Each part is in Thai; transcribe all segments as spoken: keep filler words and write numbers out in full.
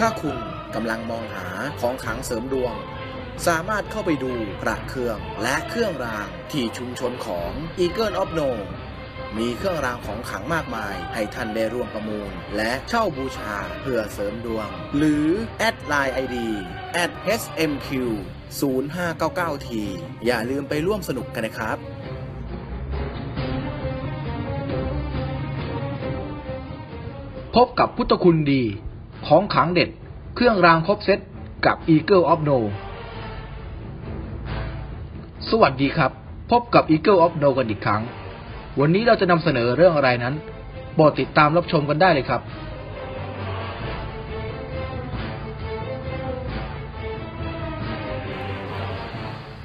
ถ้าคุณกำลังมองหาของขลังเสริมดวงสามารถเข้าไปดูพระเครื่องและเครื่องรางที่ชุมชนของ Eager Of Know มีเครื่องรางของขลังมากมายให้ท่านได้ร่วมประมูลและเช่าบูชาเพื่อเสริมดวงหรือแอดไลน์ ไอ ดี แอท เอช เอ็ม คิว ศูนย์ ห้า เก้า เก้า ที อย่าลืมไปร่วมสนุกกันนะครับพบกับพุทธคุณดีของขลังเด็ดเครื่องรางครบเซตกับ Eagle of Know สวัสดีครับพบกับ Eagle of Know กันอีกครั้งวันนี้เราจะนำเสนอเรื่องอะไรนั้นโปรดติดตามรับชมกันได้เลยครับ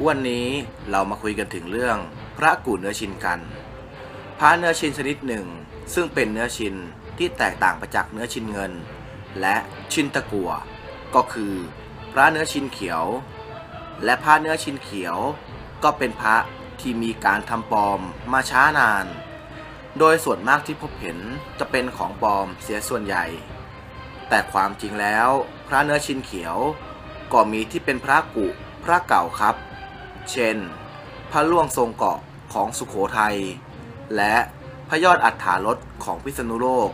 วันนี้เรามาคุยกันถึงเรื่องพระกู่เนื้อชินกันพระเนื้อชินชนิดหนึ่งซึ่งเป็นเนื้อชินที่แตกต่างไปจากเนื้อชินเงินและชินตะกั่วก็คือพระเนื้อชินเขียวและพระเนื้อชินเขียวก็เป็นพระที่มีการทำปลอมมาช้านานโดยส่วนมากที่พบเห็นจะเป็นของปลอมเสียส่วนใหญ่แต่ความจริงแล้วพระเนื้อชินเขียวก็มีที่เป็นพระกุพระเก่าครับเช่นพระล่วงทรงเกาะของสุโขทัยและพระยอดอัฏฐารถของพิษณุโลก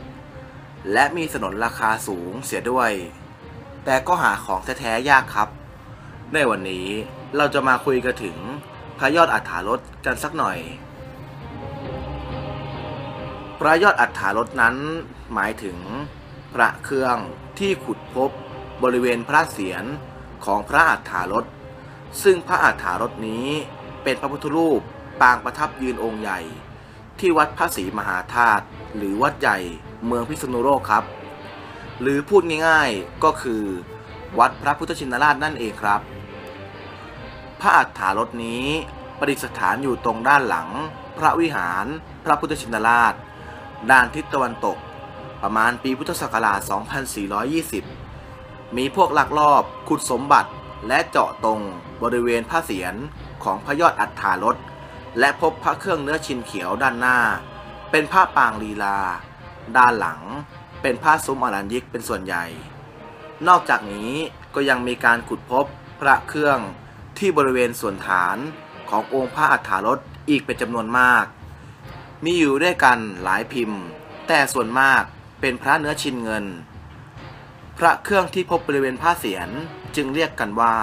และมีสนนราคาสูงเสียด้วยแต่ก็หาของแท้ๆยากครับในวันนี้เราจะมาคุยกันถึงพระยอดอัฏฐารถกันสักหน่อยพระยอดอัฏฐารถนั้นหมายถึงพระเครื่องที่ขุดพบบริเวณพระเศียรของพระอัฏฐารถซึ่งพระอัฏฐารถนี้เป็นพระพุทธรูปปางประทับยืนองค์ใหญ่ที่วัดพระศรีมหาธาตุหรือวัดใหญ่เมืองพิษณุโลกครับหรือพูดง่ายๆก็คือวัดพระพุทธชินราชนั่นเองครับพระอัฏฐารถนี้ประดิษฐานอยู่ตรงด้านหลังพระวิหารพระพุทธชินราชด้านทิศตะวันตกประมาณปีพุทธศักราช สองพันสี่ร้อยยี่สิบ มีพวกลักลอบขุดสมบัติและเจาะตรงบริเวณพระเศียรของพระยอดอัฏฐารถและพบพระเครื่องเนื้อชินเขียวด้านหน้าเป็นผ้าปางลีลาด้านหลังเป็นผ้าซุ้มอรัญญิกเป็นส่วนใหญ่นอกจากนี้ก็ยังมีการขุดพบพระเครื่องที่บริเวณส่วนฐานขององค์พระอัฏฐารถอีกเป็นจำนวนมากมีอยู่ด้วยกันหลายพิมพ์แต่ส่วนมากเป็นพระเนื้อชินเงินพระเครื่องที่พบบริเวณผ้าเศียรจึงเรียกกันว่า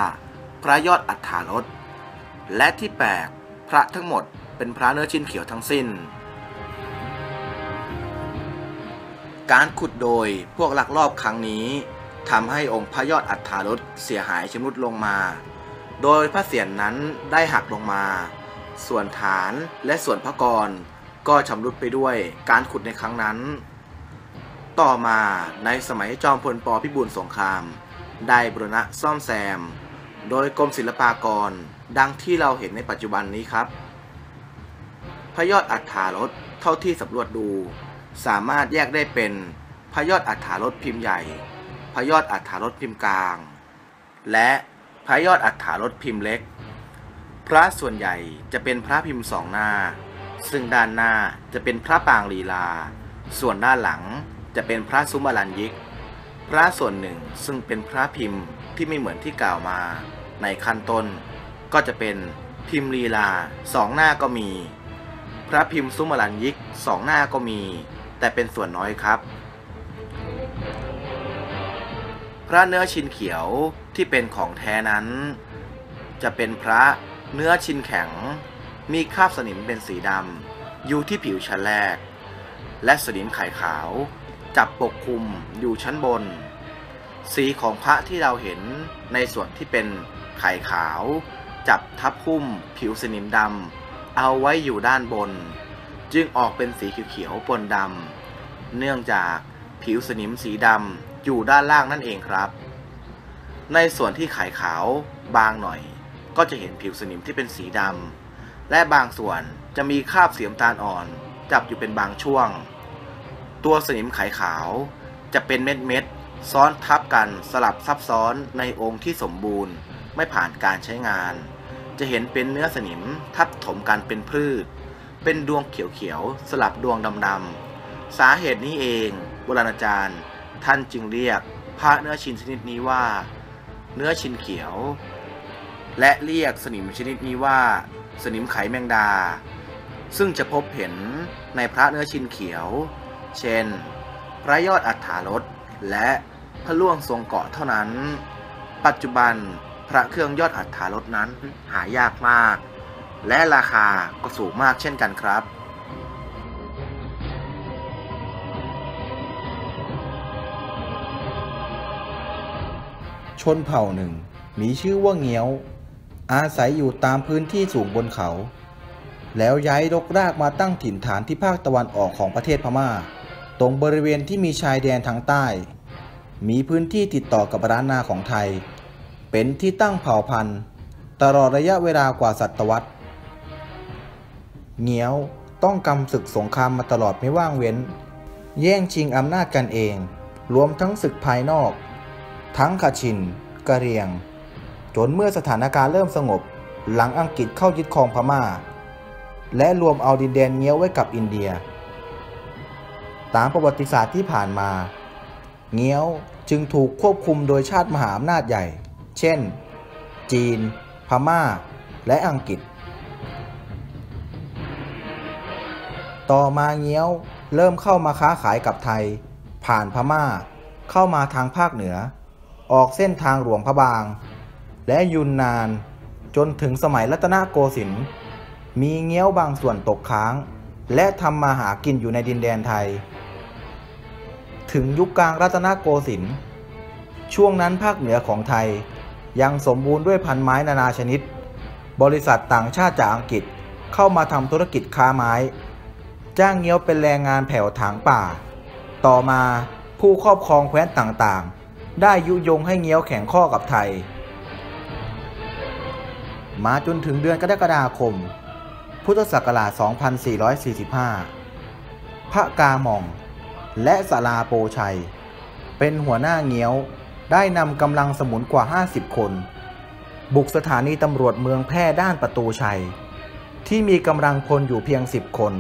พระยอดอัฏฐารถและที่แปลกพระทั้งหมดเป็นพระเนื้อชินเขียวทั้งสิ้นการขุดโดยพวกลักลอบครั้งนี้ทำให้องค์พระยอดอัฏฐารถเสียหายชำรุดลงมาโดยพระเศียรนั้นได้หักลงมาส่วนฐานและส่วนพระกรก็ชำรุดไปด้วยการขุดในครั้งนั้นต่อมาในสมัยจอมพลป.พิบูลสงครามได้บูรณะซ่อมแซมโดยกรมศิลปากรดังที่เราเห็นในปัจจุบันนี้ครับพระยอดอัฏฐารถเท่าที่สำรวจดูสามารถแยกได้เป็นพระยอดอัฏฐารถพิมพ์ใหญ่พระยอดอัฏฐารถพิมพ์กลางและพระยอดอัฏฐารถพิมพ์เล็กพระส่วนใหญ่จะเป็นพระพิมพ์สองหน้าซึ่งด้านหน้าจะเป็นพระปางลีลาส่วนด้านหลังจะเป็นพระซุ้มอรัญญิกพระส่วนหนึ่งซึ่งเป็นพระพิมพ์ที่ไม่เหมือนที่กล่าวมาในขั้นต้นก็จะเป็นพิมพ์ลีลาสองหน้าก็มีพระพิมพ์ซุ้มอรัญญิกสองหน้าก็มีแต่เป็นส่วนน้อยครับพระเนื้อชินเขียวที่เป็นของแท้นั้นจะเป็นพระเนื้อชินแข็งมีคราบสนิมเป็นสีดำอยู่ที่ผิวชั้นแรกและสนิมไข่ขาวจับปกคลุมอยู่ชั้นบนสีของพระที่เราเห็นในส่วนที่เป็นไข่ขาวจับทับหุ้มผิวสนิมดำเอาไว้อยู่ด้านบนจึงออกเป็นสีเขียวๆปนดำเนื่องจากผิวสนิมสีดำอยู่ด้านล่างนั่นเองครับในส่วนที่ไข่ขาวบางหน่อยก็จะเห็นผิวสนิมที่เป็นสีดำและบางส่วนจะมีคราบสีน้ำตาลอ่อนจับอยู่เป็นบางช่วงตัวสนิมไข่ขาวจะเป็นเม็ดๆซ้อนทับกันสลับซับซ้อนในองค์ที่สมบูรณ์ไม่ผ่านการใช้งานจะเห็นเป็นเนื้อสนิมทับถมกันเป็นพืชเป็นดวงเขียวๆสลับดวงดำๆสาเหตุนี้เองโบราณอาจารย์ท่านจึงเรียก พระเนื้อชินชนิดนี้ว่าเนื้อชินเขียวและเรียกสนิมชนิดนี้ว่าสนิมไขแมงดาซึ่งจะพบเห็นในพระเนื้อชินเขียวเช่นพระยอดอัฏฐารสและพระล่วงทรงเกาะเท่านั้นปัจจุบันพระเครื่องยอดอัฏฐารสนั้นหายากมากและราคาก็สูงมากเช่นกันครับชนเผ่าหนึ่งมีชื่อว่าเงี้ยวอาศัยอยู่ตามพื้นที่สูงบนเขาแล้วย้ายรกรากมาตั้งถิ่นฐานที่ภาคตะวันออกของประเทศพม่าตรงบริเวณที่มีชายแดนทางใต้มีพื้นที่ติดต่อกับล้านนาของไทยเป็นที่ตั้งเผ่าพันธุ์ตลอดระยะเวลากว่าศตวรรษเงี้ยวต้องกำศึกสงครามมาตลอดไม่ว่างเว้นแย่งชิงอำนาจกันเองรวมทั้งศึกภายนอกทั้งขชินกะเหรี่ยงจนเมื่อสถานการณ์เริ่มสงบหลังอังกฤษเข้ายึดครองพม่าและรวมเอาดินแดนเงี้ยวไว้กับอินเดียตามประวัติศาสตร์ที่ผ่านมาเงี้ยวจึงถูกควบคุมโดยชาติมหาอำนาจใหญ่เช่นจีนพม่าและอังกฤษต่อมาเงี้ยวเริ่มเข้ามาค้าขายกับไทยผ่านพม่าเข้ามาทางภาคเหนือออกเส้นทางหลวงพระบางและยุนนานจนถึงสมัยรัตนโกสินทร์มีเงี้ยวบางส่วนตกค้างและทำมาหากินอยู่ในดินแดนไทยถึงยุคกลางรัตนโกสินทร์ช่วงนั้นภาคเหนือของไทยยังสมบูรณ์ด้วยพันไม้นานาชนิดบริษัทต่างชาติจากอังกฤษเข้ามาทำธุรกิจค้าไม้จ้างเงี้ยวเป็นแรงงานแผ่วถางป่าต่อมาผู้ครอบครองแคว้นต่างๆได้ยุยงให้เงี้ยวแข่งข้อกับไทยมาจนถึงเดือนกรกฎาคมพุทธศักราช สองพันสี่ร้อยสี่สิบห้า พระกาหม่องและสลาโปชัยเป็นหัวหน้าเงี้ยวได้นำกำลังสมุนกว่าห้าสิบคนบุกสถานีตำรวจเมืองแพร่ด้านประตูชัยที่มีกำลังพลอยู่เพียงสิบคน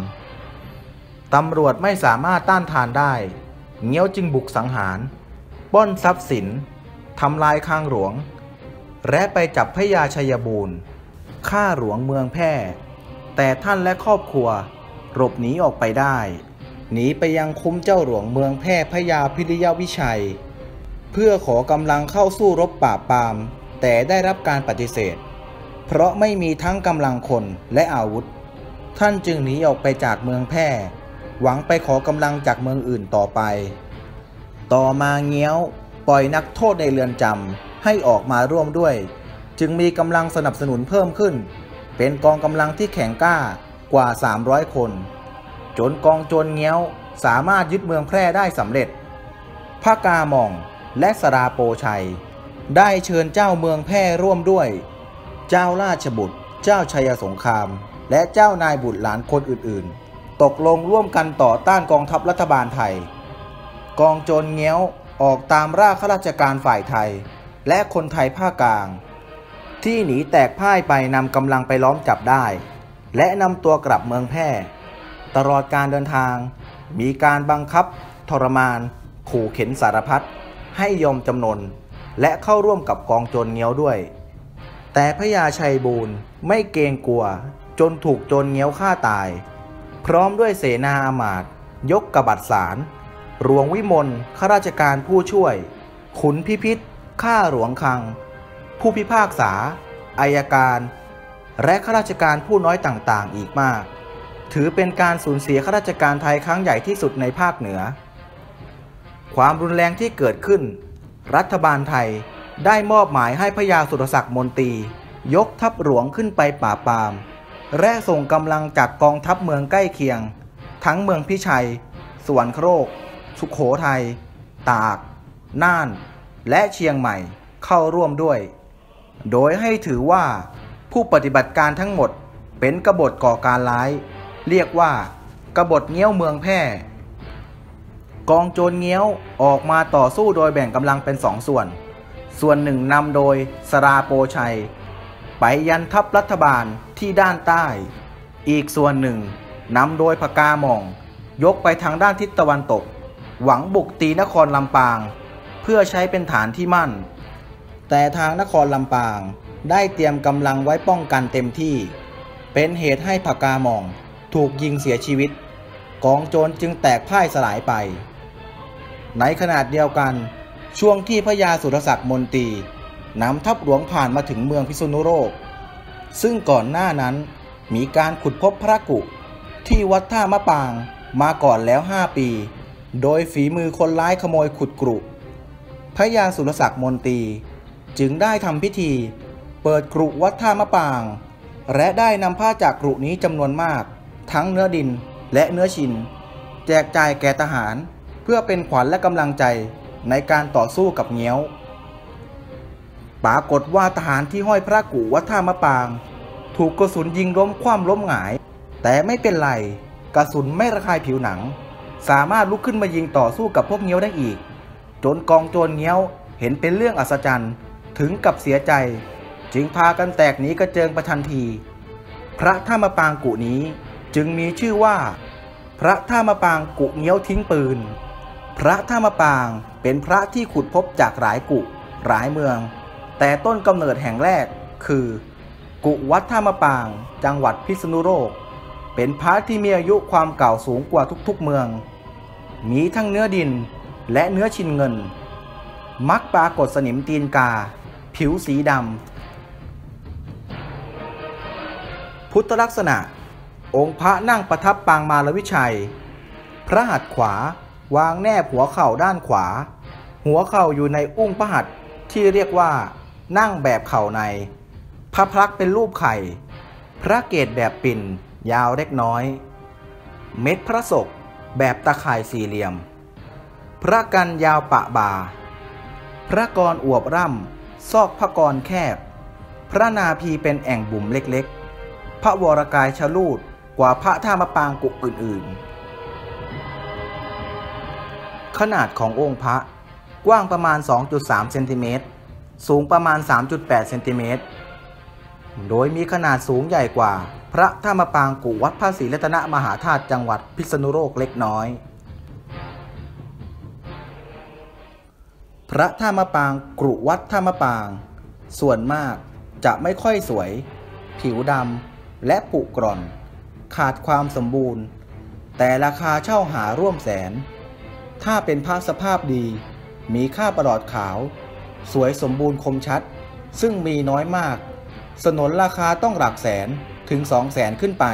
ตำรวจไม่สามารถต้านทานได้เงี้ยวจึงบุกสังหารปล้นทรัพย์สินทำลายคลังหลวงและไปจับพญาชัยบูรณ์ฆ่าหลวงเมืองแพร่แต่ท่านและครอบครัวหลบหนีออกไปได้หนีไปยังคุ้มเจ้าหลวงเมืองแพร่พญาพิริยวิชัยเพื่อขอกำลังเข้าสู้รบปราบปรามแต่ได้รับการปฏิเสธเพราะไม่มีทั้งกำลังคนและอาวุธท่านจึงหนีออกไปจากเมืองแพร่หวังไปขอกำลังจากเมืองอื่นต่อไปต่อมาเงี้ยวปล่อยนักโทษในเรือนจำให้ออกมาร่วมด้วยจึงมีกำลังสนับสนุนเพิ่มขึ้นเป็นกองกำลังที่แข็งกล้ากว่าสามร้อยคนจนกองโจรเงี้ยวสามารถยึดเมืองแพร่ได้สำเร็จพระกาหม่องและสราโปชัยได้เชิญเจ้าเมืองแพร่ร่วมด้วยเจ้าราชบุตรเจ้าชัยสงครามและเจ้านายบุตรหลานคนอื่นๆตกลงร่วมกันต่อต้านกองทัพรัฐบาลไทยกองโจรเงี้ยวออกตามล่าข้าราชการฝ่ายไทยและคนไทยภาคกลางที่หนีแตกพ่ายไปนำกำลังไปล้อมจับได้และนำตัวกลับเมืองแพร่ตลอดการเดินทางมีการบังคับทรมานขู่เข็นสารพัดให้ยอมจำนนและเข้าร่วมกับกองโจรเงี้ยวด้วยแต่พญาชัยบูรณ์ไม่เกรงกลัวจนถูกโจรเงี้ยวฆ่าตายพร้อมด้วยเสนาอามาตย์ยกกบัตรสารหลวงวิมลข้าราชการผู้ช่วยขุนพิพิธข้าหลวงคลังผู้พิพากษาอัยการและข้าราชการผู้น้อยต่างๆอีกมากถือเป็นการสูญเสียข้าราชการไทยครั้งใหญ่ที่สุดในภาคเหนือความรุนแรงที่เกิดขึ้นรัฐบาลไทยได้มอบหมายให้พญาสุรศักดิ์มนตรียกทัพหลวงขึ้นไปป่าปามและส่งกำลังจากกองทัพเมืองใกล้เคียงทั้งเมืองพิชัยสวรรคโลกสุโขทัยตากน่านและเชียงใหม่เข้าร่วมด้วยโดยให้ถือว่าผู้ปฏิบัติการทั้งหมดเป็นกบฏก่อการร้ายเรียกว่ากบฏเงี้ยวเมืองแพร่กองโจรเงี้ยวออกมาต่อสู้โดยแบ่งกำลังเป็นสองส่วนส่วนหนึ่งนำโดยสราโปชัยไปยันทัพรัฐบาลที่ด้านใต้อีกส่วนหนึ่งนำโดยพระกาหม่องยกไปทางด้านทิศตะวันตกหวังบุกตีนครลำปาง เพื่อใช้เป็นฐานที่มั่นแต่ทางนครลำปางได้เตรียมกำลังไว้ป้องกันเต็มที่เป็นเหตุให้ผกาหม่องถูกยิงเสียชีวิตกองโจรจึงแตกพ่ายสลายไปในขณะเดียวกันช่วงที่พระยาสุรศักดิ์มนตรีนำทัพหลวงผ่านมาถึงเมืองพิษณุโลกซึ่งก่อนหน้านั้นมีการขุดพบพระกุที่วัดท่ามะปางมาก่อนแล้วห้าปีโดยฝีมือคนร้ายขโมยขุดกรุพระยาสุรศักดิ์มนตรีจึงได้ทำพิธีเปิดกรุวัดท่ามะปางและได้นำผ้าจากกรุนี้จำนวนมากทั้งเนื้อดินและเนื้อชินแจกจ่ายแก่ทหารเพื่อเป็นขวัญและกำลังใจในการต่อสู้กับเงี้ยวปรากฏว่าทหารที่ห้อยพระกุวัดท่ามะปางถูกกระสุนยิงล้มคว่ำล้มหงายแต่ไม่เป็นไรกระสุนไม่ระคายผิวหนังสามารถลุกขึ้นมายิงต่อสู้กับพวกเงี้ยวได้อีกจนกองโจรเงี้ยวเห็นเป็นเรื่องอัศจรรย์ถึงกับเสียใจจึงพากันแตกหนีกระเจิงประทันทีพระท่ามะปางกุนี้จึงมีชื่อว่าพระท่ามะปางกุเงี้ยวทิ้งปืนพระท่ามะปางเป็นพระที่ขุดพบจากหลายกุหลายเมืองแต่ต้นกำเนิดแห่งแรกคือกุวัดท่ามะปางจังหวัดพิษณุโลกเป็นพระที่มีอายุความเก่าสูงกว่าทุกๆเมืองมีทั้งเนื้อดินและเนื้อชินเงินมักปรากฏสนิมตีนกาผิวสีดำพุทธลักษณะองค์พระนั่งประทับปางมารวิชัยพระหัตถ์ขวาวางแนบหัวเข่าด้านขวาหัวเข่าอยู่ในอุ้งพระหัตถ์ที่เรียกว่านั่งแบบเข่าในพระพักตร์เป็นรูปไข่พระเกศแบบปิ่นยาวเล็กน้อยเม็ดพระศกแบบตะข่ายสี่เหลี่ยมพระกันยาวปะบ่าพระกรอวบร่ำซอกพระกรแคบพระนาภีเป็นแอ่งบุ๋มเล็กๆพระวรกายชลูดกว่าพระท่ามะปางกุอื่นๆขนาดขององค์พระกว้างประมาณ สองจุดสาม เซนติเมตรสูงประมาณ สามจุดแปด เซนติเมตรโดยมีขนาดสูงใหญ่กว่าพระท่ามะปางกุวัดพระศรีรัตนมหาธาตุจังหวัดพิษณุโลกเล็กน้อยพระท่ามะปางกุวัดท่ามะปางส่วนมากจะไม่ค่อยสวยผิวดำและปุกร่อนขาดความสมบูรณ์แต่ราคาเช่าหาร่วมแสนถ้าเป็นพระสภาพดีมีค่าประหลอดขาวสวยสมบูรณ์คมชัดซึ่งมีน้อยมากสนนราคาต้องหลักแสนถึงสองแสนขึ้นไป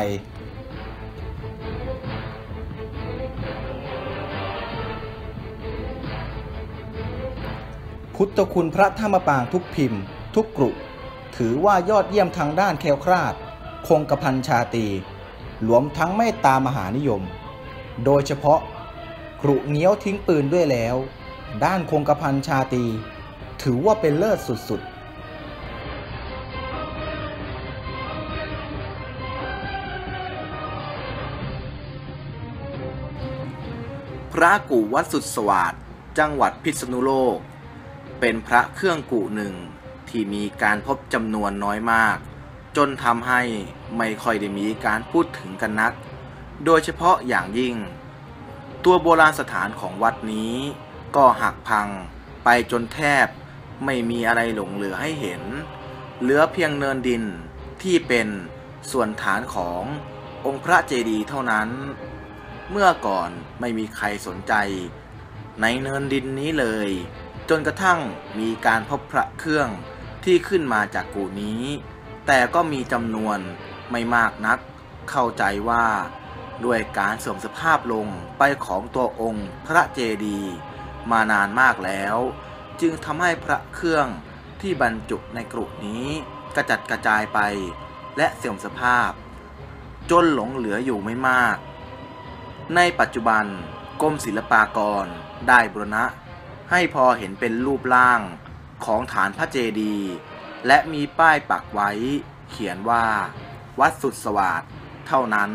พุทธคุณพระท่ามะปางทุกพิมพ์ทุกกรุถือว่ายอดเยี่ยมทางด้านแคล้วคลาดคงกระพันชาตีรวมทั้งเมตตามหานิยมโดยเฉพาะกรุเงี้ยวทิ้งปืนด้วยแล้วด้านคงกระพันชาตีถือว่าเป็นเลิศสุดๆพระกุวัดสุดสวัสดิ์จังหวัดพิษณุโลกเป็นพระเครื่องกุหนึ่งที่มีการพบจำนวนน้อยมากจนทำให้ไม่ค่อยได้มีการพูดถึงกันนักโดยเฉพาะอย่างยิ่งตัวโบราณสถานของวัดนี้ก็หักพังไปจนแทบไม่มีอะไรหลงเหลือให้เห็นเหลือเพียงเนินดินที่เป็นส่วนฐานขององค์พระเจดีย์เท่านั้นเมื่อก่อนไม่มีใครสนใจในเนินดินนี้เลยจนกระทั่งมีการพบพระเครื่องที่ขึ้นมาจากกู่นี้แต่ก็มีจำนวนไม่มากนักเข้าใจว่าด้วยการเสื่อมสภาพลงไปของตัวองค์พระเจดีย์มานานมากแล้วจึงทำให้พระเครื่องที่บรรจุในกรุนี้กระจัดกระจายไปและเสื่อมสภาพจนหลงเหลืออยู่ไม่มากในปัจจุบันกรมศิลปากรได้บูรณะให้พอเห็นเป็นรูปร่างของฐานพระเจดีย์และมีป้ายปักไว้เขียนว่าวัดสุดสวัสดิ์เท่านั้น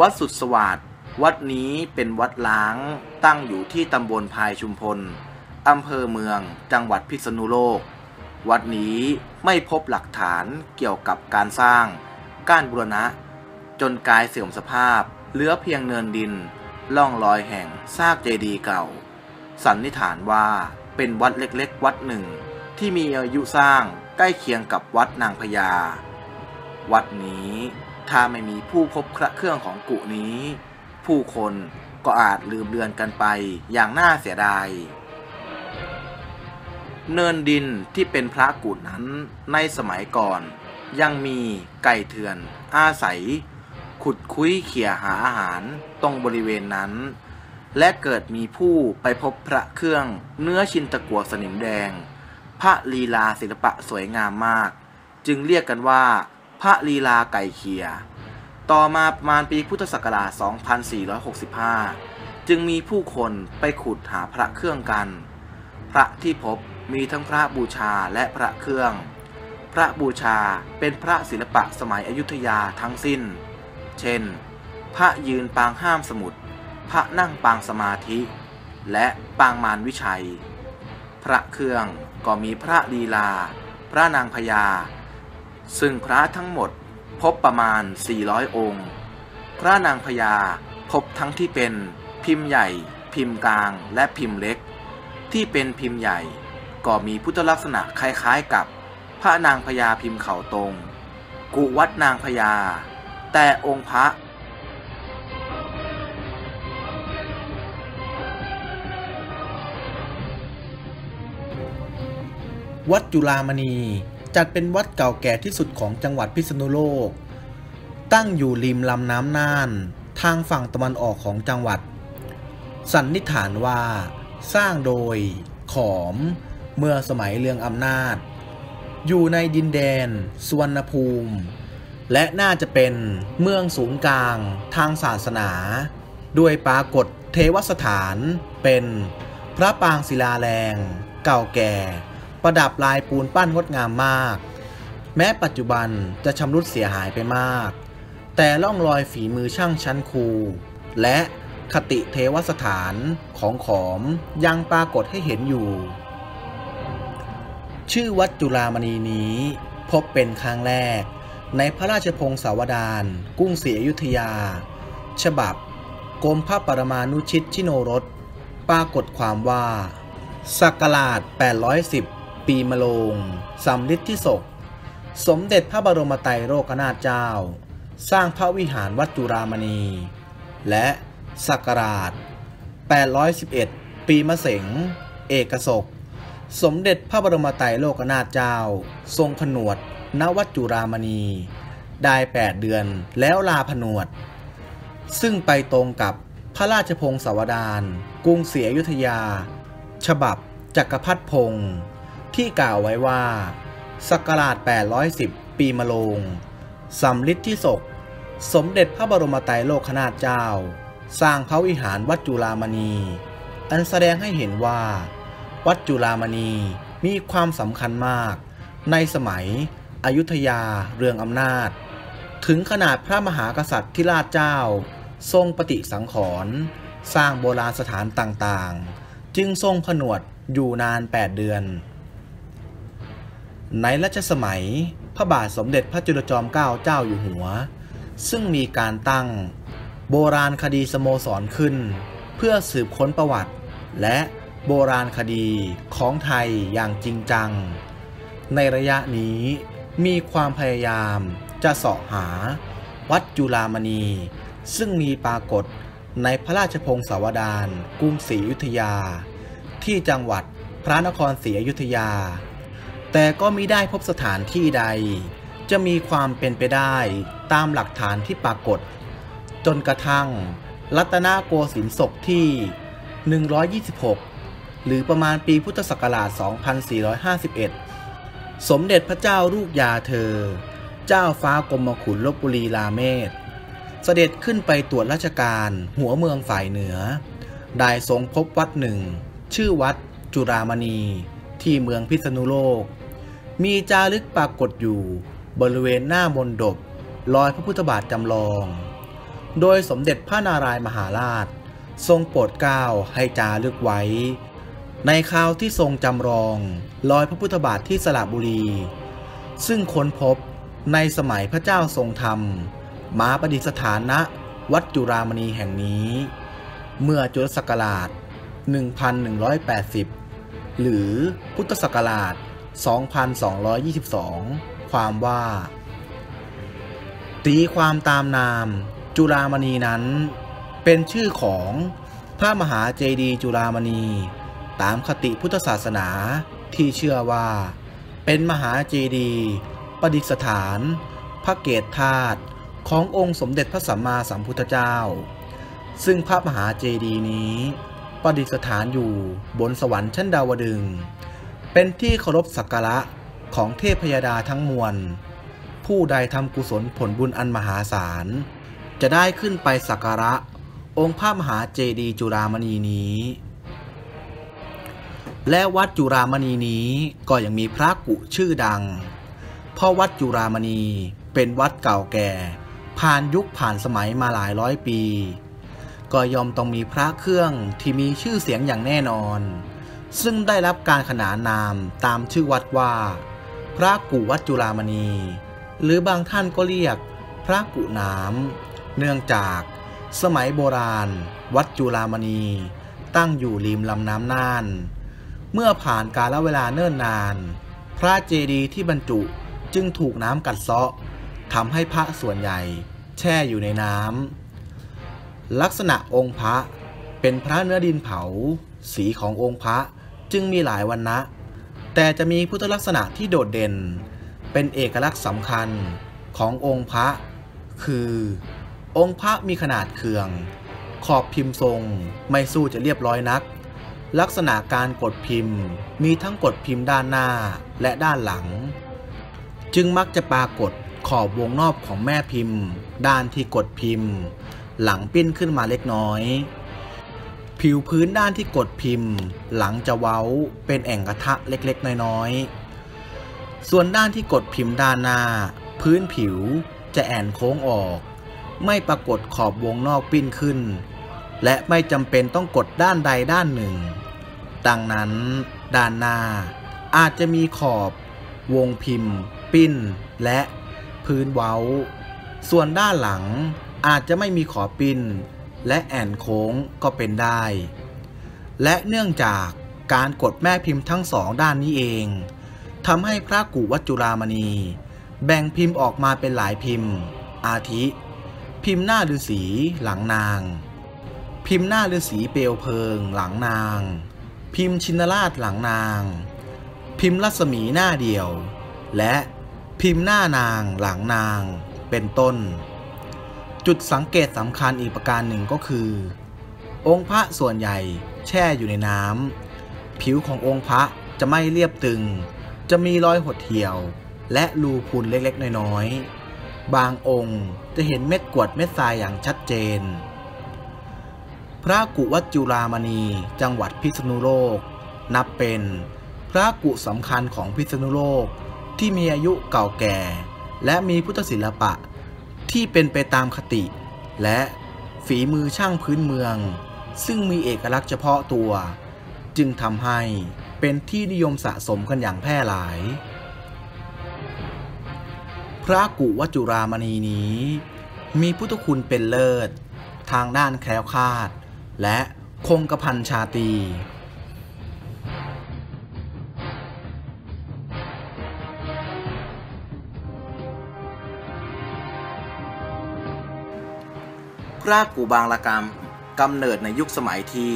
วัดสุดสวัสดิ์วัดนี้เป็นวัดล้างตั้งอยู่ที่ตำบลพายชุมพลอำเภอเมืองจังหวัดพิษณุโลกวัดนี้ไม่พบหลักฐานเกี่ยวกับการสร้างการบูรณะจนกายเสื่อมสภาพเหลือเพียงเนินดินล่องรอยแห่งซากเจดีย์เก่า สันนิษฐานว่าเป็นวัดเล็กๆวัดหนึ่งที่มีอายุสร้างใกล้เคียงกับวัดนางพญาวัดนี้ถ้าไม่มีผู้พบพระเครื่องของกุนี้ผู้คนก็อาจลืมเลือนกันไปอย่างน่าเสียดายเนินดินที่เป็นพระกุนั้นในสมัยก่อนยังมีไก่เถื่อนอาศัยขุดคุ้ยเขี่ยหาอาหารตรงบริเวณนั้นและเกิดมีผู้ไปพบพระเครื่องเนื้อชินตะกั่วสนิมแดงพระลีลาศิลปะสวยงามมากจึงเรียกกันว่าพระลีลาไก่เขี่ยต่อมาประมาณปีพุทธศักราช สองพันสี่ร้อยหกสิบห้า จึงมีผู้คนไปขุดหาพระเครื่องกันพระที่พบมีทั้งพระบูชาและพระเครื่องพระบูชาเป็นพระศิลปะสมัยอยุธยาทั้งสิ้นเช่นพระยืนปางห้ามสมุดพระนั่งปางสมาธิและปางมารวิชัยพระเครื่องก็มีพระลีลาพระนางพญาซึ่งพระทั้งหมดพบประมาณสี่ร้อยองค์พระนางพญาพบทั้งที่เป็นพิมพ์ใหญ่พิมพ์กลางและพิมพ์เล็กที่เป็นพิมพ์ใหญ่ก็มีพุทธลักษณะคล้ายๆกับพระนางพญาพิมพ์เขาตรงกุวัดนางพญาแต่องค์พระวัดจุฬามณีจัดเป็นวัดเก่าแก่ที่สุดของจังหวัดพิษณุโลกตั้งอยู่ริมลำน้ำน่านทางฝั่งตะวันออกของจังหวัดสันนิษฐานว่าสร้างโดยขอมเมื่อสมัยเรืองอำนาจอยู่ในดินแดนสุวรรณภูมิและน่าจะเป็นเมืองศูนย์กลางทางศาสนาด้วยปรากฏเทวสถานเป็นพระปางศิลาแรงเก่าแก่ประดับลายปูนปั้นงดงามมากแม้ปัจจุบันจะชำรุดเสียหายไปมากแต่ร่องรอยฝีมือช่างชั้นครูและคติเทวสถานของขอมยังปรากฏให้เห็นอยู่ชื่อวัดจุฬามณีนี้พบเป็นครั้งแรกในพระราชพงศาวดารกรุงศรีอยุธยาฉบับกรมพระปรมานุชิตชิโนรสปรากฏความว่าศักราชแปดร้อยสิบปีมะโรงสำริดที่ศกสมเด็จพระบรมไตรโลกนาถเจ้าสร้างพระวิหารวัดจุฬามณีและศักราชแปดร้อยสิบเอ็ดปีมะเสงเอกศกสมเด็จพระบรมไตรโลกนาถเจ้าทรงผนวดณวัดจุฬามณีได้แปดเดือนแล้วลาผนวดซึ่งไปตรงกับพระราชพงศาวดารกรุงศรีอยุธยาฉบับจักรพรรดิพงศ์ที่กล่าวไว้ว่าศักราชแปดร้อยสิบปีมะโรงสำริดที่ศกสมเด็จพระบรมไตรโลกนาถเจ้าสร้างพระวิหารวัดจุฬามณีอันแสดงให้เห็นว่าวัดจุฬามณีมีความสำคัญมากในสมัยอยุธยาเรืองอำนาจถึงขนาดพระมหากษัตริย์ธิราชเจ้าทรงปฏิสังขรณ์สร้างโบราณสถานต่างๆจึงทรงผนวดอยู่นานแปดเดือนในรัชสมัยพระบาทสมเด็จพระจุลจอมเกล้าเจ้าอยู่หัวซึ่งมีการตั้งโบราณคดีสโมสรขึ้นเพื่อสืบค้นประวัติและโบราณคดีของไทยอย่างจริงจังในระยะนี้มีความพยายามจะเสาะหาวัดจุฬามณีซึ่งมีปรากฏในพระราชพงศาวดารกรุงศรีอยุธยาที่จังหวัดพระนครศรีอยุธยาแต่ก็มิได้พบสถานที่ใดจะมีความเป็นไปได้ตามหลักฐานที่ปรากฏจนกระทั่งรัตนโกสินทร์ศกที่หนึ่งร้อยยี่สิบหกหรือประมาณปีพุทธศักราช สองพันสี่ร้อยห้าสิบเอ็ด สมเด็จพระเจ้าลูกยาเธอเจ้าฟ้ากรมขุนลพบุรีราเมศเสด็จขึ้นไปตรวจราชการหัวเมืองฝ่ายเหนือได้ทรงพบวัดหนึ่งชื่อวัดจุฬามณีที่เมืองพิษณุโลกมีจารึกปรากฏอยู่บริเวณหน้ามณฑปรอยพระพุทธบาทจำลองโดยสมเด็จพระนารายมหาราชทรงโปรดเกล้าให้จารึกไว้ในคราวที่ทรงจำลองรอยพระพุทธบาทที่สระบุรีซึ่งค้นพบในสมัยพระเจ้าทรงธรรมมาประดิษฐานณวัดจุฬามณีแห่งนี้เมื่อจุลศักราช หนึ่งพันหนึ่งร้อยแปดสิบ หรือพุทธศักราช สองพันสองร้อยยี่สิบสอง ความว่าตีความตามนามจุฬามณีนั้นเป็นชื่อของพระมหาเจดีย์จุฬามณีตามคติพุทธศาสนาที่เชื่อว่าเป็นมหาเจดีย์ประดิษฐานพระเกศธาตุขององค์สมเด็จพระสัมมาสัมพุทธเจ้าซึ่งพระมหาเจดีย์นี้ประดิษฐานอยู่บนสวรรค์ชั้นดาวดึงส์เป็นที่เคารพสักการะของเทพยดาทั้งมวลผู้ใดทำกุศลผลบุญอันมหาศาลจะได้ขึ้นไปสักการะองค์พระมหาเจดีย์จุฬามณีนี้และวัดจุฬามณีนี้ก็ยังมีพระกุชื่อดังเพราะวัดจุฬามณีเป็นวัดเก่าแก่ผ่านยุคผ่านสมัยมาหลายร้อยปีก็ยอมต้องมีพระเครื่องที่มีชื่อเสียงอย่างแน่นอนซึ่งได้รับการขนานนามตามชื่อวัดว่าพระกุวัดจุฬามณีหรือบางท่านก็เรียกพระกุน้ำเนื่องจากสมัยโบราณวัดจุฬามณีตั้งอยู่ริมลำน้ำน่านเมื่อผ่านกาลเวลาเนิ่นนานพระเจดีย์ที่บรรจุจึงถูกน้ำกัดเซาะทำให้พระส่วนใหญ่แช่อยู่ในน้ำลักษณะองค์พระเป็นพระเนื้อดินเผาสีขององค์พระจึงมีหลายวรรณะแต่จะมีพุทธลักษณะที่โดดเด่นเป็นเอกลักษณ์สำคัญขององค์พระคือองค์พระมีขนาดเคืองขอบพิมพ์ทรงไม่สู้จะเรียบร้อยนักลักษณะการกดพิมพ์มีทั้งกดพิมพ์ด้านหน้าและด้านหลังจึงมักจะปรากฏขอบวงนอบของแม่พิมพ์ด้านที่กดพิมพ์หลังปิ้นขึ้นมาเล็กน้อยผิวพื้นด้านที่กดพิมพ์หลังจะเว้าเป็นแอ่งกระทะเล็กๆน้อยๆส่วนด้านที่กดพิมพ์ด้านหน้าพื้นผิวจะแอ่นโค้งออกไม่ปรากฏขอบวงนอกปิ้นขึ้นและไม่จำเป็นต้องกดด้านใดด้านหนึ่งดังนั้นด้านหน้าอาจจะมีขอบวงพิมพ์ปิ้นและพื้นเว้าส่วนด้านหลังอาจจะไม่มีขอบปิ้นและแอ่นโค้งก็เป็นได้และเนื่องจากการกดแม่พิมพ์ทั้งสองด้านนี้เองทำให้พระกุวัดจุฬามณีแบ่งพิมพ์ออกมาเป็นหลายพิมพ์อาทิพิมพ์หน้าฤาษีหลังนางพิมพ์หน้าฤาษีเปลวเพลิงหลังนางพิมพ์ชินราชหลังนางพิมพ์รัศมีหน้าเดียวและพิมพ์หน้านางหลังนางเป็นต้นจุดสังเกตสำคัญอีกประการหนึ่งก็คือองค์พระส่วนใหญ่แช่อยู่ในน้ำผิวขององค์พระจะไม่เรียบตึงจะมีรอยหดเหี่ยวและรูพุนเล็กๆน้อยๆบางองค์จะเห็นเม็ดกรวดเม็ดทรายอย่างชัดเจนพระกุวัดจุฬามณีจังหวัดพิษณุโลกนับเป็นพระกุสำคัญของพิษณุโลกที่มีอายุเก่าแก่และมีพุทธศิลปะที่เป็นไปตามคติและฝีมือช่างพื้นเมืองซึ่งมีเอกลักษณ์เฉพาะตัวจึงทำให้เป็นที่นิยมสะสมกันอย่างแพร่หลายพระกุวัดจุฬามณีนี้มีพุทธคุณเป็นเลิศทางด้านแคล้วคลาดและคงกระพันชาตรีพระกุบางรกรรมกำเนิดในยุคสมัยที่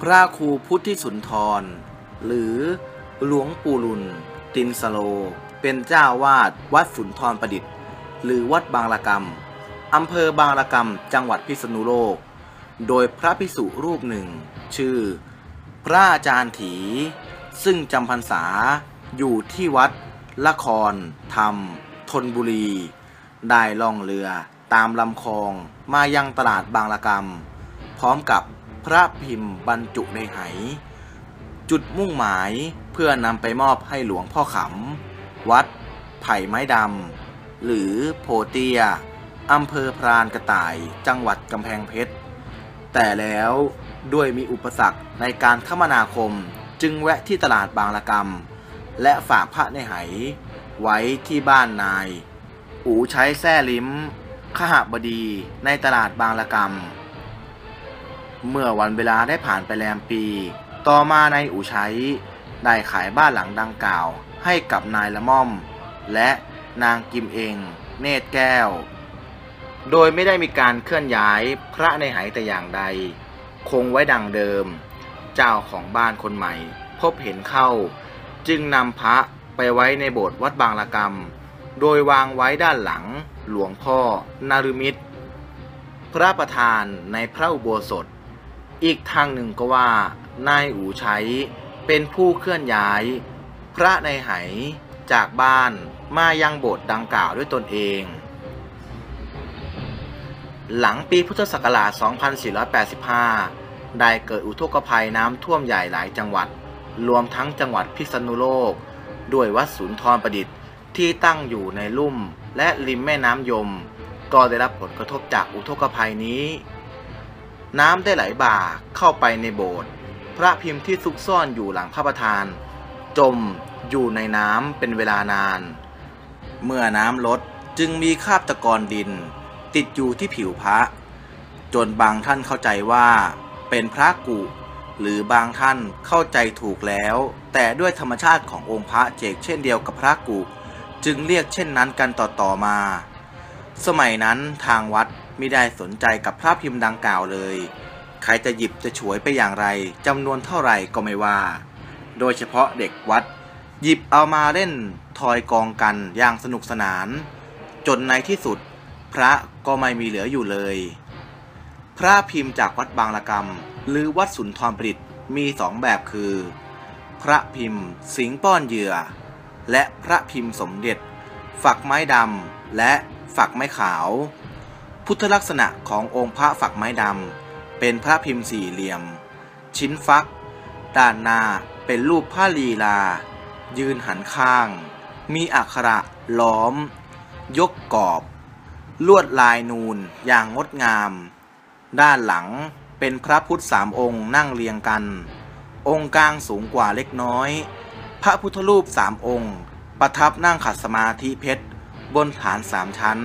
พระครูพุทธิสุนทรหรือหลวงปู่หลุนตินสโลเป็นเจ้าวาดวัดสุนทรประดิษฐ์หรือวัดบางรกรรมอำเภอบางรกรรมจังหวัดพิษณุโลกโดยพระภิกษุรูปหนึ่งชื่อพระอาจารย์ถีซึ่งจำพรรษาอยู่ที่วัดละครธรรมธนบุรีได้ล่องเรือตามลำคลองมายังตลาดบางรกรรมพร้อมกับพระพิมพ์บรรจุในไหจุดมุ่งหมายเพื่อนำไปมอบให้หลวงพ่อขำวัดไผ่ไม้ดำหรือโพเตียอำเภอพรานกระต่ายจังหวัดกำแพงเพชรแต่แล้วด้วยมีอุปสรรคในการคมนาคมจึงแวะที่ตลาดบางรกรรมและฝากพระในไหไว้ที่บ้านนายอู๋ใช้แส้ลิ้มขหบดีในตลาดบางรกรรม เมื่อวันเวลาได้ผ่านไปแรมปีต่อมานายอู่ชัยได้ขายบ้านหลังดังกล่าวให้กับนายละม่อมและนางกิมเองเนตรแก้วโดยไม่ได้มีการเคลื่อนย้ายพระในหายแต่อย่างใดคงไว้ดังเดิมเจ้าของบ้านคนใหม่พบเห็นเข้าจึงนำพระไปไว้ในโบสถ์วัดบางละกำโดยวางไว้ด้านหลังหลวงพ่อนารุมิตรพระประธานในพระอุโบสถอีกทางหนึ่งก็ว่านายอู่ชัยเป็นผู้เคลื่อนย้ายพระในหายจากบ้านมายังโบสถ์ดังกล่าวด้วยตนเองหลังปีพุทธศักราช สองพันสี่ร้อยแปดสิบห้า ได้เกิดอุทกภัยน้ำท่วมใหญ่หลายจังหวัดรวมทั้งจังหวัดพิษณุโลกด้วยวัดสุนทรประดิษฐ์ที่ตั้งอยู่ในลุ่มและริมแม่น้ำยมก็ได้รับผลกระทบจากอุทกภัยนี้น้ำได้ไหลบ่าเข้าไปในโบสถ์พระพิมพ์ที่ซุกซ่อนอยู่หลังพระประธานจมอยู่ในน้ำเป็นเวลานานเมื่อน้ำลดจึงมีคราบตะกอนดินติดอยู่ที่ผิวพระจนบางท่านเข้าใจว่าเป็นพระกุหรือบางท่านเข้าใจถูกแล้วแต่ด้วยธรรมชาติขององค์พระเจกเช่นเดียวกับพระกุจึงเรียกเช่นนั้นกันต่อๆมาสมัยนั้นทางวัดไม่ได้สนใจกับพระพิมพ์ดังกล่าวเลยใครจะหยิบจะฉวยไปอย่างไรจำนวนเท่าไหร่ก็ไม่ว่าโดยเฉพาะเด็กวัดหยิบเอามาเล่นทอยกองกันอย่างสนุกสนานจนในที่สุดพระก็ไม่มีเหลืออยู่เลยพระพิมพ์จากวัดบางละกำหรือวัดสุนทรประดิษฐ์มีสองแบบคือพระพิมพ์สิงป้อนเหยื่อและพระพิมพ์สมเด็จฝักไม้ดำและฝักไม้ขาวพุทธลักษณะขององค์พระฝักไม้ดำเป็นพระพิมพ์สี่เหลี่ยมชิ้นฟักด้านหน้าเป็นรูปพระลีลายืนหันข้างมีอักขระล้อมยกกรอบลวดลายนูนอย่างงดงามด้านหลังเป็นพระพุทธสามองค์นั่งเรียงกันองค์กลางสูงกว่าเล็กน้อยพระพุทธรูปสามองค์ประทับนั่งขัดสมาธิเพชรบนฐานสามชั้น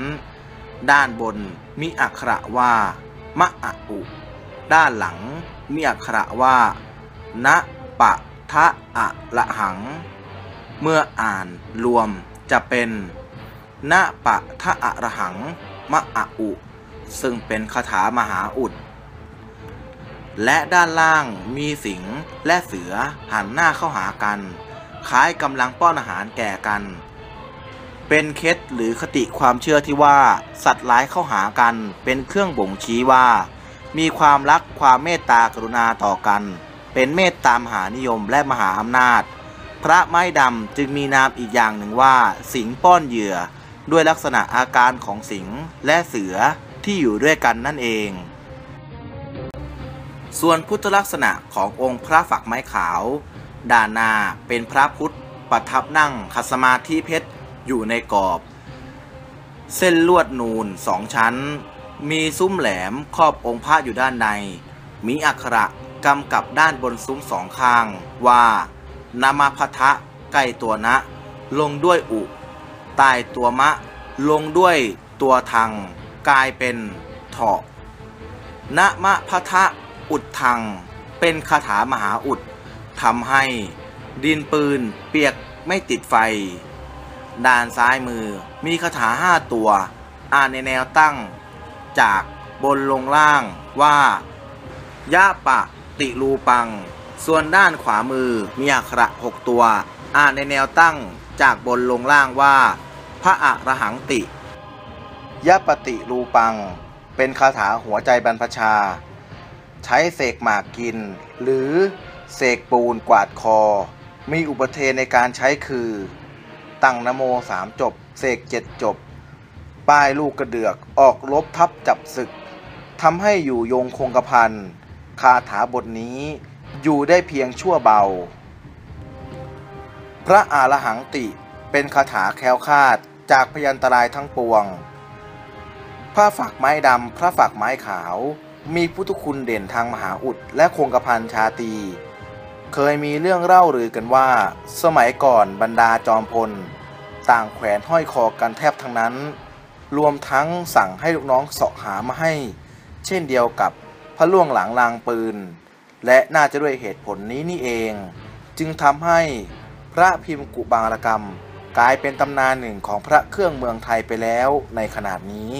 ด้านบนมีอักขระว่ามะอะอุด้านหลังมีอักขระว่านะปะทะอะละหังเมื่ออ่านรวมจะเป็นนะปะทะอะระหังมะอะอุซึ่งเป็นคาถามหาอุดและด้านล่างมีสิงห์และเสือหันหน้าเข้าหากันคล้ายกำลังป้อนอาหารแก่กันเป็นเคล็ดหรือคติความเชื่อที่ว่าสัตว์ร้ายเข้าหากันเป็นเครื่องบ่งชี้ว่ามีความรักความเมตตากรุณาต่อกันเป็นเมตตามหานิยมและมหาอำนาจพระไม้ดำจึงมีนามอีกอย่างหนึ่งว่าสิงป้อนเหยื่อด้วยลักษณะอาการของสิงและเสือที่อยู่ด้วยกันนั่นเองส่วนพุทธลักษณะขององค์พระฝักไม้ขาวด้านหน้าเป็นพระพุทธประทับนั่งขัดสมาธิเพชรอยู่ในกรอบเส้นลวดนูนสองชั้นมีซุ้มแหลมครอบองค์พระอยู่ด้านในมีอักขระกำกับด้านบนซุ้มสองข้างว่านามาพทะใกล้ตัวนะลงด้วยอุใต้ตัวมะลงด้วยตัวทังกลายเป็นเถาะนะมะพทะอุดทังเป็นคาถามหาอุดทำให้ดินปืนเปียกไม่ติดไฟด้านซ้ายมือมีคาถาห้าตัวอ่านในแนวตั้งจากบนลงล่างว่ายะปะติรูปังส่วนด้านขวามือมีอักขระหกตัวอ่านในแนวตั้งจากบนลงล่างว่าพระอะระหังติยะปะติรูปังเป็นคาถาหัวใจบรรพชาใช้เสกหมากกินหรือเสกปูนกวาดคอมีอุปเทในการใช้คือตั้งนะโมสามจบเสกเจ็ดจบป้ายลูกกระเดือกออกลบทับจับศึกทำให้อยู่ยงคงกระพันคาถาบทนี้อยู่ได้เพียงชั่วเบาพระอรหังติเป็นคาถาแคล้วคลาดจากพยันตรายทั้งปวงพระฝักไม้ดำพระฝักไม้ขาวมีพุทธคุณเด่นทางมหาอุดและคงกระพันชาตีเคยมีเรื่องเล่าลือกันว่าสมัยก่อนบรรดาจอมพลต่างแขวนห้อยคอกันแทบทั้งนั้นรวมทั้งสั่งให้ลูกน้องเสาะหามาให้เช่นเดียวกับ พระล่วงหลังลางปืนและน่าจะด้วยเหตุผลนี้นี่เองจึงทำให้พระพิมพ์กุบาลกรรมกลายเป็นตำนานหนึ่งของพระเครื่องเมืองไทยไปแล้วในขนาดนี้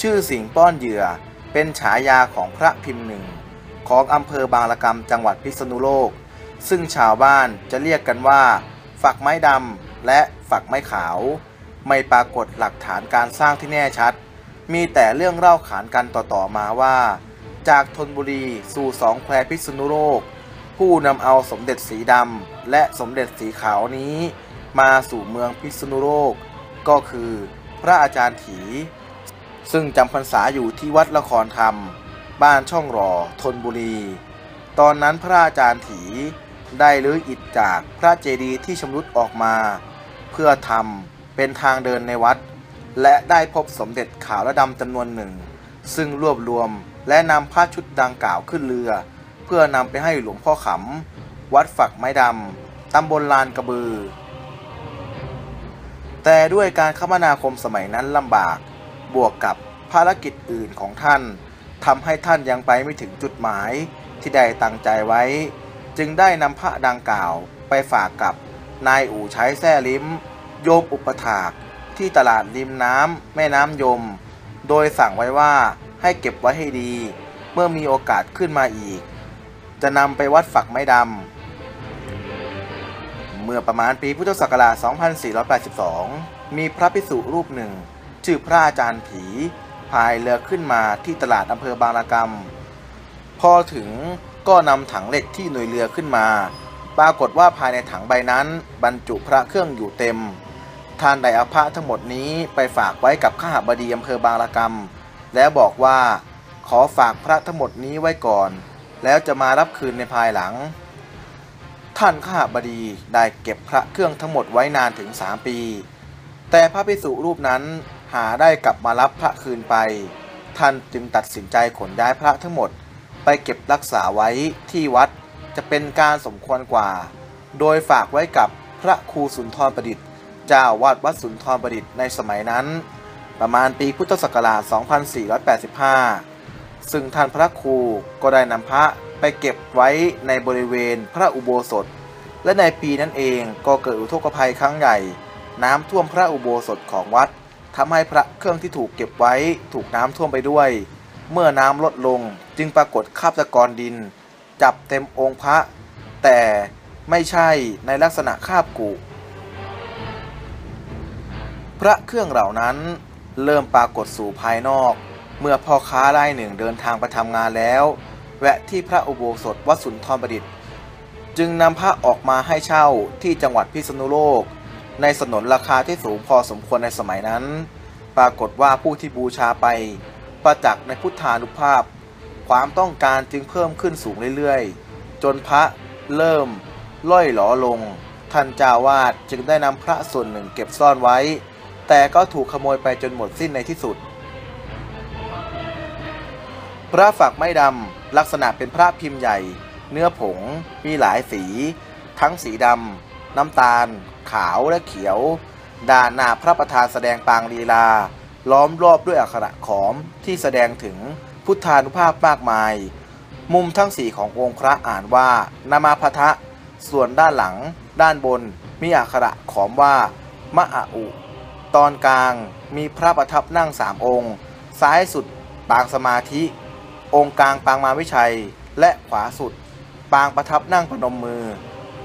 ชื่อสิงห์ป้อนเหยื่อเป็นฉายาของพระพิมพ์หนึ่งของอำเภอบางระกำจังหวัดพิษณุโลกซึ่งชาวบ้านจะเรียกกันว่าฝักไม้ดำและฝักไม้ขาวไม่ปรากฏหลักฐานการสร้างที่แน่ชัดมีแต่เรื่องเล่าขานกันต่อๆมาว่าจากธนบุรีสู่สองแควพิษณุโลกผู้นำเอาสมเด็จสีดำและสมเด็จสีขาวนี้มาสู่เมืองพิษณุโลกก็คือพระอาจารย์ถีซึ่งจำพรรษาอยู่ที่วัดละครธรรมบ้านช่องรอธนบุรีตอนนั้นพระอาจารย์ถีได้รื้ออิฐจากพระเจดีย์ที่ชำรุดออกมาเพื่อทำเป็นทางเดินในวัดและได้พบสมเด็จขาวและดำจำนวนหนึ่งซึ่งรวบรวมและนำผ้าชุดดังกล่าวขึ้นเรือเพื่อนำไปให้หลวงพ่อขำวัดฝักไม้ดำตำบลลานกระบือแต่ด้วยการคมนาคมสมัยนั้นลำบากบวกกับภารกิจอื่นของท่านทำให้ท่านยังไปไม่ถึงจุดหมายที่ได้ตั้งใจไว้จึงได้นำพระดังกล่าวไปฝากกับนายอู่ใช้แซ่ลิ้มโยมอุปถากที่ตลาดริมน้ำแม่น้ำยมโดยสั่งไว้ว่าให้เก็บไว้ให้ดีเมื่อมีโอกาสขึ้นมาอีกจะนำไปวัดฝักไม้ดำเมื่อประมาณปีพุทธศักราช สองพันสี่ร้อยแปดสิบสอง มีพระภิกษุรูปหนึ่งชื่อพระอาจารย์ถีพายเรือขึ้นมาที่ตลาดอำเภอบางระกำพอถึงก็นำถังเหล็กที่หน่วยเรือขึ้นมาปรากฏว่าภายในถังใบนั้นบรรจุพระเครื่องอยู่เต็มท่านได้เอาพระทั้งหมดนี้ไปฝากไว้กับข้าบดีอำเภอบางระกำแล้วบอกว่าขอฝากพระทั้งหมดนี้ไว้ก่อนแล้วจะมารับคืนในภายหลังท่านข้าบดีได้เก็บพระเครื่องทั้งหมดไว้นานถึงสามปีแต่พระภิกษุรูปนั้นหาได้กลับมารับพระคืนไปท่านจึงตัดสินใจขนย้ายพระทั้งหมดไปเก็บรักษาไว้ที่วัดจะเป็นการสมควรกว่าโดยฝากไว้กับพระครูสุนทรประดิษฐ์เจ้าวาดวัดสุนทรประดิษฐ์ในสมัยนั้นประมาณปีพุทธศักราช สองพันสี่ร้อยแปดสิบห้า ซึ่งท่านพระครูก็ได้นำพระไปเก็บไว้ในบริเวณพระอุโบสถและในปีนั้นเองก็เกิดอุทกภัยครั้งใหญ่น้ำท่วมพระอุโบสถของวัดทำให้พระเครื่องที่ถูกเก็บไว้ถูกน้ำท่วมไปด้วยเมื่อน้ำลดลงจึงปรากฏคราบตะกอนดินจับเต็มองค์พระแต่ไม่ใช่ในลักษณะคราบกุพระเครื่องเหล่านั้นเริ่มปรากฏสู่ภายนอกเมื่อพ่อค้ารายหนึ่งเดินทางไปทำงานแล้วแวะที่พระอุโบสถวัดสุนทรประดิษฐ์จึงนำพระออกมาให้เช่าที่จังหวัดพิษณุโลกในสนนราคาที่สูงพอสมควรในสมัยนั้นปรากฏว่าผู้ที่บูชาไปประจักษ์ในพุทธานุภาพความต้องการจึงเพิ่มขึ้นสูงเรื่อยๆจนพระเริ่มล่อยหลอลงท่านเจ้าวาดจึงได้นำพระส่วนหนึ่งเก็บซ่อนไว้แต่ก็ถูกขโมยไปจนหมดสิ้นในที่สุดพระฝักไม้ดำลักษณะเป็นพระพิมพ์ใหญ่เนื้อผงมีหลายสีทั้งสีดำน้ำตาลขาวและเขียวด้านหน้าพระประธานแสดงปางลีลาล้อมรอบด้วยอักขระขอมที่แสดงถึงพุทธานุภาพมากมายมุมทั้งสี่ขององค์พระอ่านว่านามาพทะส่วนด้านหลังด้านบนมีอักขระขอมว่ามะอะอุตอนกลางมีพระประทับนั่งสามองค์ซ้ายสุดปางสมาธิองค์กลางปางมาวิชัยและขวาสุดปางประทับนั่งพนมมือ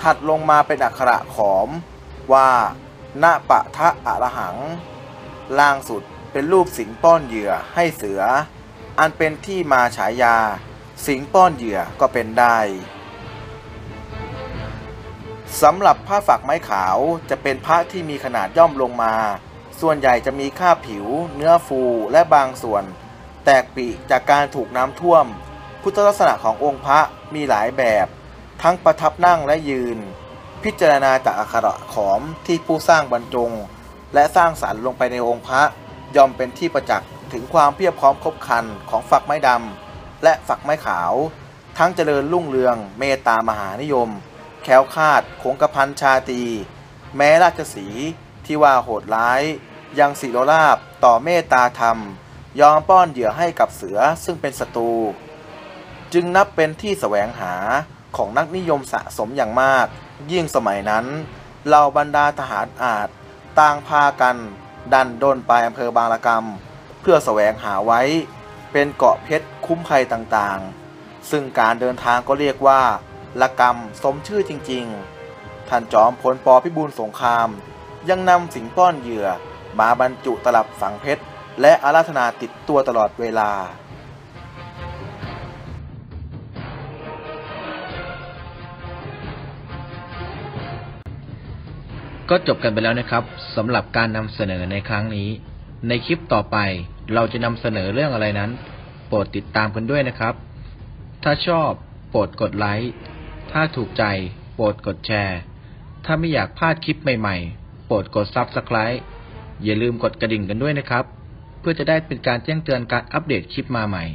ถัดลงมาเป็นอักขระขอมว่านาปะทะอะระหังล่างสุดเป็นรูปสิงห์ป้อนเหยื่อให้เสืออันเป็นที่มาฉายาสิงห์ป้อนเหยื่อก็เป็นได้สำหรับผ้าฝักไม้ขาวจะเป็นผ้าที่มีขนาดย่อมลงมาส่วนใหญ่จะมีคราบผิวเนื้อฟูและบางส่วนแตกปีกจากการถูกน้ำท่วมพุทธลักษณะขององค์พระมีหลายแบบทั้งประทับนั่งและยืนพิจารณาจากอักขระขอมที่ผู้สร้างบรรจงและสร้างสรรค์ลงไปในองค์พระยอมเป็นที่ประจักษ์ถึงความเพียบพร้อมครบครันของฝักไม้ดำและฝักไม้ขาวทั้งเจริญรุ่งเรืองเมตตามหานิยมแคล้วคลาดคงกระพันชาตีแม้ราชสีที่ว่าโหดร้ายยังศิโรราภต่อเมตตาธรรม ยอมป้อนเหยื่อให้กับเสือซึ่งเป็นศัตรูจึงนับเป็นที่แสวงหาของนักนิยมสะสมอย่างมากยิ่งสมัยนั้นเหล่าบรรดาทหารอาจต่างพากันดันด้นไปอำเภอบางละกำเพื่อแสวงหาไว้เป็นเกาะเพชรคุ้มภัยต่างๆซึ่งการเดินทางก็เรียกว่าละกำสมชื่อจริงๆท่านจอมพลป.พิบูลสงครามยังนำสิ่งป้อนเหยื่อมาบรรจุตลับฝังเพชรและอาราธนาติดตัวตลอดเวลาก็จบกันไปแล้วนะครับสำหรับการนำเสนอในครั้งนี้ในคลิปต่อไปเราจะนำเสนอเรื่องอะไรนั้นโปรดติดตามกันด้วยนะครับถ้าชอบโปรดกดไลค์ถ้าถูกใจโปรดกดแชร์ถ้าไม่อยากพลาดคลิปใหม่ๆโปรดกด ซับสไครบ์ อย่าลืมกดกระดิ่งกันด้วยนะครับเพื่อจะได้เป็นการแจ้งเตือนการอัปเดตคลิปมาใหม่